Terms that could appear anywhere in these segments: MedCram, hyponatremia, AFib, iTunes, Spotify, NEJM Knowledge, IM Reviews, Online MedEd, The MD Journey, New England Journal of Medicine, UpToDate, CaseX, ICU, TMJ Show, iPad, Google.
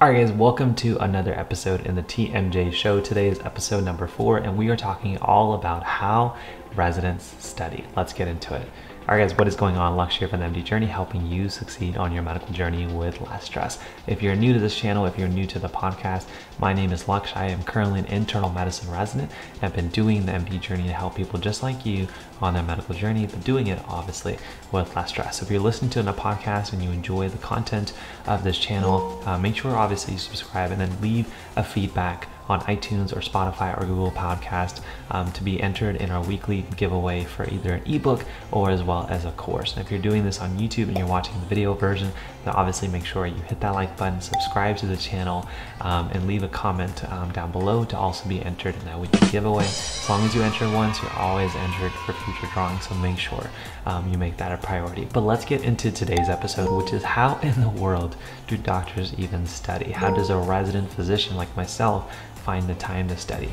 Alright guys, welcome to another episode in the TMJ Show. Today is episode number 4 and we are talking all about how residents study. Let's get into it. Alright guys, what is going on? Lux here from The MD Journey, helping you succeed on your medical journey with less stress. If you're new to this channel, if you're new to the podcast, my name is Lux. I am currently an internal medicine resident. I've been doing The MD Journey to help people just like you on their medical journey, but doing it obviously with less stress. So if you're listening to it in a podcast and you enjoy the content of this channel, make sure obviously you subscribe and then leave a feedback on iTunes or Spotify or Google Podcast to be entered in our weekly giveaway for either an ebook or as well as a course. And if you're doing this on YouTube and you're watching the video version, then obviously make sure you hit that like button, subscribe to the channel, and leave a comment down below to also be entered in that weekly giveaway. As long as you enter once, you're always entered for future drawings, so make sure you make that a priority. But let's get into today's episode, which is how in the world do doctors even study? How does a resident physician like myself find the time to study?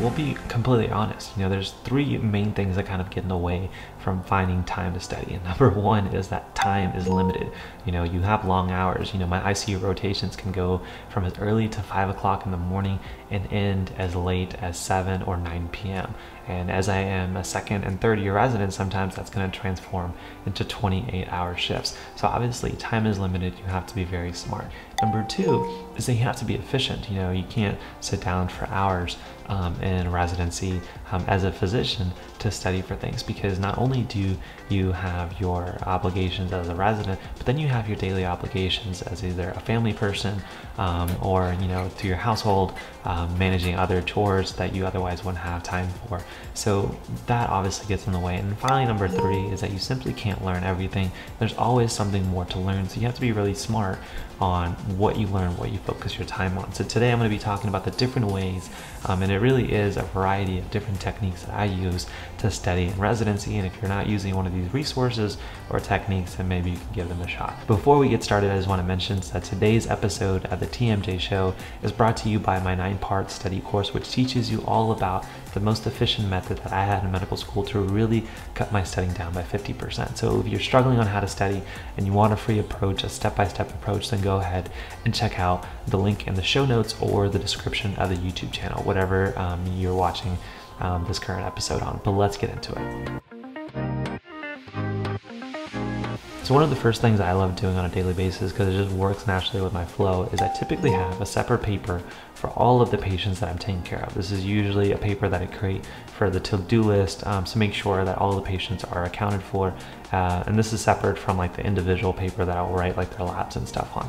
We'll be completely honest, you know, there's three main things that kind of get in the way from finding time to study. And number one is that time is limited. You know, you have long hours. You know, my ICU rotations can go from as early to 5 o'clock in the morning and end as late as 7 or 9 p.m. And as I am a second and third year resident, sometimes that's going to transform into 28-hour shifts. So obviously time is limited. You have to be very smart. Number two is that you have to be efficient. You know, you can't sit down for hours in residency as a physician to study for things, because not only do you have your obligations as a resident, but then you have your daily obligations as either a family person or, you know, through your household, managing other chores that you otherwise wouldn't have time for. So that obviously gets in the way. And finally, number three is that you simply can't learn everything. There's always something more to learn. So you have to be really smart on what you learn, what you focus your time on. So today I'm going to be talking about the different ways, and it really is a variety of different techniques that I use to study in residency. And if you're not using one of these resources or techniques, then maybe you can give them a shot. Before we get started, I just want to mention that today's episode of the TMJ Show is brought to you by my 9-part study course, which teaches you all about the most efficient method that I had in medical school to really cut my studying down by 50%. So if you're struggling on how to study and you want a free approach, a step-by-step approach, then go ahead and check out the link in the show notes or the description of the YouTube channel, whatever you're watching this current episode on. But let's get into it. So one of the first things I love doing on a daily basis, because it just works naturally with my flow, is I typically have a separate paper for all of the patients that I'm taking care of. This is usually a paper that I create for the to-do list, so make sure that all the patients are accounted for. And this is separate from like the individual paper that I'll write like their labs and stuff on.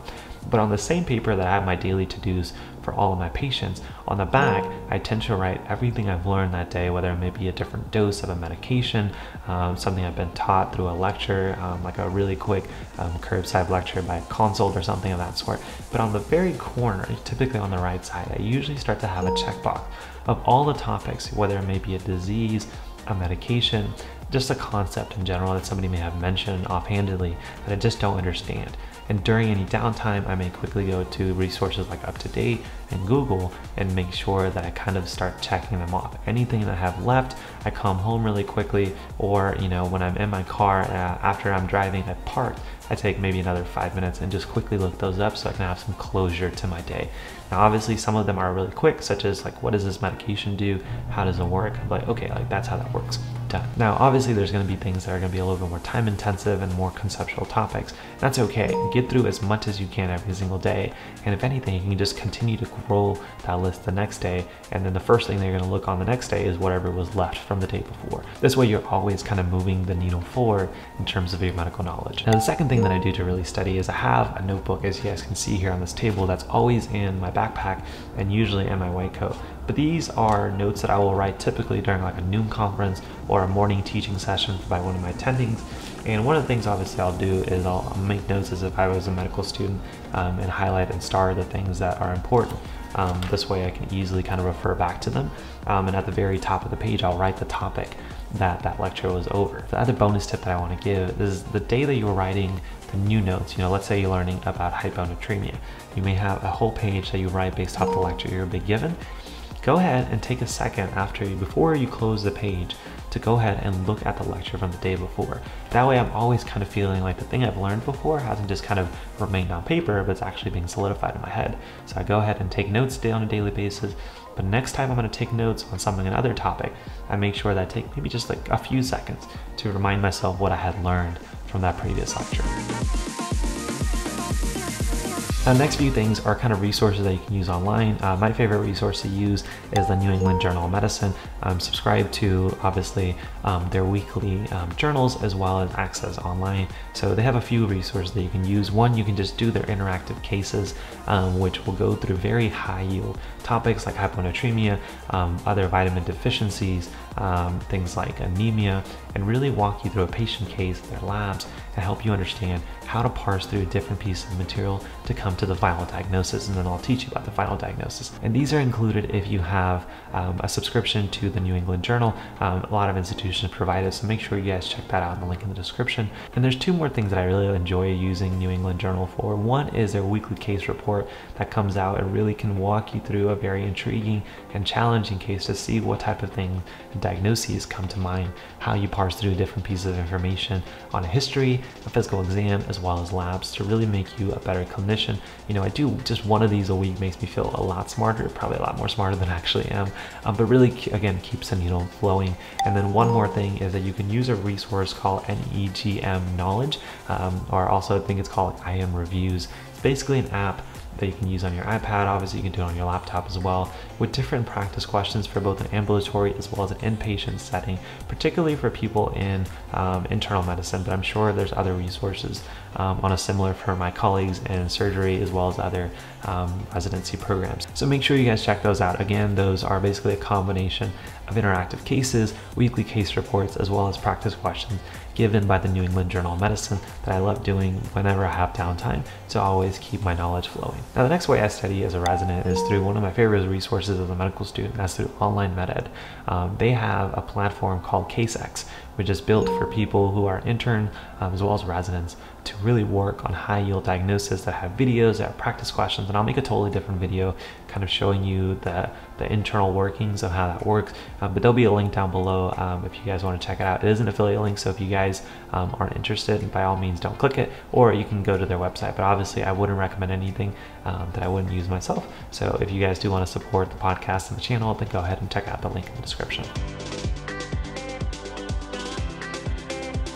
But on the same paper that I have my daily to-dos for all of my patients, on the back, I tend to write everything I've learned that day, whether it may be a different dose of a medication, something I've been taught through a lecture, like a really quick curbside lecture by a consult or something of that sort. But on the very corner, typically on the right side, I usually start to have a checkbox of all the topics, whether it may be a disease, a medication, just a concept in general that somebody may have mentioned offhandedly that I just don't understand. And during any downtime, I may quickly go to resources like UpToDate and Google and make sure that I kind of start checking them off. Anything that I have left, I come home really quickly, or, you know, when I'm in my car after I'm driving, I park. I take maybe another 5 minutes and just quickly look those up so I can have some closure to my day. Now, obviously some of them are really quick, such as like, what does this medication do? How does it work? I'm like, okay, like that's how that works. Done. Now, obviously there's going to be things that are going to be a little bit more time intensive and more conceptual topics. That's okay. Get through as much as you can every single day. And if anything, you can just continue to grow that list the next day. And then the first thing they're going to look on the next day is whatever was left from the day before. This way you're always kind of moving the needle forward in terms of your medical knowledge. Now, the second thing that I do to really study is I have a notebook, as you guys can see here on this table, that's always in my backpack and usually in my white coat. But these are notes that I will write typically during like a noon conference or a morning teaching session by one of my attendings. And one of the things obviously I'll do is I'll make notes as if I was a medical student and highlight and star the things that are important. This way I can easily kind of refer back to them. And at the very top of the page, I'll write the topic that lecture was over. The other bonus tip that I want to give is the day that you're writing the new notes, you know, let's say you're learning about hyponatremia. You may have a whole page that you write based off the lecture you've been given. Go ahead and take a second before you close the page to to go ahead and look at the lecture from the day before. That way I'm always kind of feeling like the thing I've learned before hasn't just kind of remained on paper, but it's actually being solidified in my head. So I go ahead and take notes on a daily basis, but next time I'm gonna take notes on another topic, I make sure that I take maybe just like a few seconds to remind myself what I had learned from that previous lecture. Now, the next few things are kind of resources that you can use online. My favorite resource to use is the New England Journal of Medicine. I'm subscribed to, obviously, their weekly journals as well as access online. So they have a few resources that you can use. One, you can just do their interactive cases, which will go through very high yield topics like hyponatremia, other vitamin deficiencies, things like anemia, and really walk you through a patient case, their labs, and help you understand how to parse through different pieces of material to come to the final diagnosis, and then I'll teach you about the final diagnosis. And these are included if you have a subscription to the New England Journal. A lot of institutions provide it, so make sure you guys check that out in the link in the description. And there's two more things that I really enjoy using New England Journal for. One is their weekly case report that comes out and really can walk you through a very intriguing and challenging case to see what type of things and diagnoses come to mind, how you parse through different pieces of information on a history, a physical exam, as well as labs to really make you a better clinician. You know, I do just one of these a week, makes me feel a lot smarter, probably a lot more smarter than I actually am, but really, again, keeps the needle flowing. And then one more thing is that you can use a resource called NEJM Knowledge, or also I think it's called IM Reviews. It's basically an app that you can use on your iPad. Obviously, you can do it on your laptop as well, with different practice questions for both an ambulatory as well as an inpatient setting, particularly for people in internal medicine, but I'm sure there's other resources on a similar for my colleagues in surgery as well as other residency programs. So make sure you guys check those out. Again, those are basically a combination of interactive cases, weekly case reports, as well as practice questions given by the New England Journal of Medicine that I love doing whenever I have downtime to always keep my knowledge flowing. Now, the next way I study as a resident is through one of my favorite resources as a medical student, that's through Online MedEd. They have a platform called CaseX, which is built for people who are intern as well as residents to really work on high yield diagnosis that have videos, that have practice questions, and I'll make a totally different video kind of showing you the internal workings of how that works, but there'll be a link down below if you guys want to check it out. It is an affiliate link, so if you guys aren't interested, by all means don't click it, or you can go to their website, but obviously I wouldn't recommend anything that I wouldn't use myself. So if you guys do want to support the podcast and the channel, then go ahead and check out the link in the description.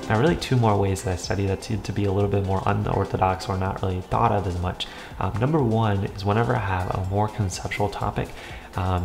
Now, really two more ways that I study that seem to be a little bit more unorthodox or not really thought of as much. Number one is whenever I have a more conceptual topic,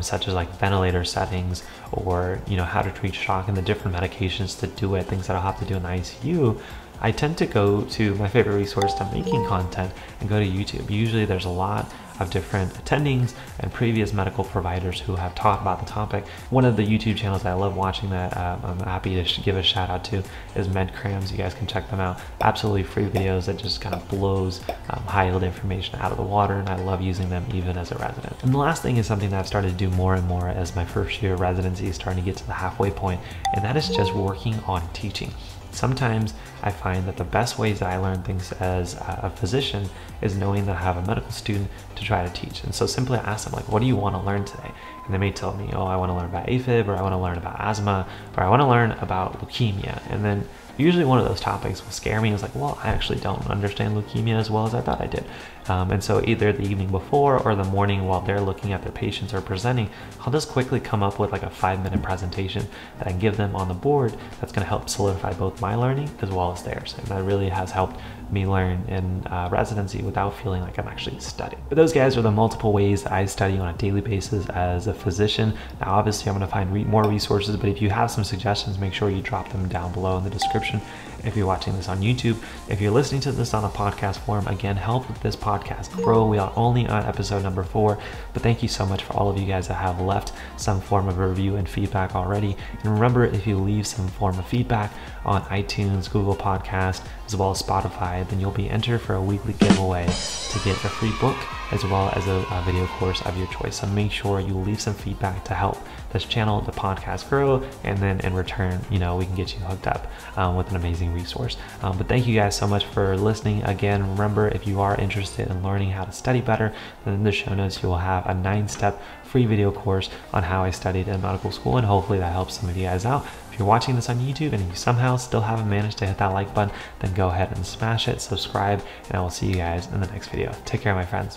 such as like ventilator settings, or you know, how to treat shock and the different medications to do it, things that I'll have to do in the ICU, I tend to go to my favorite resource to making content and go to YouTube. Usually there's a lot of different attendings and previous medical providers who have taught about the topic. One of the YouTube channels that I love watching that I'm happy to give a shout out to is MedCram. You guys can check them out. Absolutely free videos that just kind of blows high yield information out of the water, and I love using them even as a resident. And the last thing is something that I've started to do more and more as my first year of residency is starting to get to the halfway point, and that is just working on teaching. Sometimes I find that the best ways that I learn things as a physician is knowing that I have a medical student to try to teach. And so simply I ask them, like, what do you want to learn today? And they may tell me, oh, I want to learn about AFib, or I want to learn about asthma, or I want to learn about leukemia. And then usually one of those topics will scare me. It's like, well, I actually don't understand leukemia as well as I thought I did. And so either the evening before or the morning while they're looking at their patients or presenting, I'll just quickly come up with like a 5-minute presentation that I give them on the board that's gonna help solidify both my learning as well as theirs. And that really has helped me learn in residency without feeling like I'm actually studying. But those guys are the multiple ways that I study on a daily basis as a physician. Now, obviously I'm gonna find more resources, but if you have some suggestions, make sure you drop them down below in the description. If you're watching this on YouTube, if you're listening to this on a podcast form, again, help with this podcast grow. We are only on episode number 4, but thank you so much for all of you guys that have left some form of review and feedback already. And remember, if you leave some form of feedback on iTunes, Google Podcast, as well as Spotify, then you'll be entered for a weekly giveaway to get a free book as well as a video course of your choice. So make sure you leave some feedback to help this channel, the podcast grow, and then in return, you know, we can get you hooked up with an amazing amazing resource. But thank you guys so much for listening. Again, remember, if you are interested in learning how to study better, then in the show notes you will have a 9-step free video course on how I studied in medical school, and hopefully that helps some of you guys out. If you're watching this on YouTube and you somehow still haven't managed to hit that like button, then go ahead and smash it, subscribe, and I will see you guys in the next video. Take care, my friends.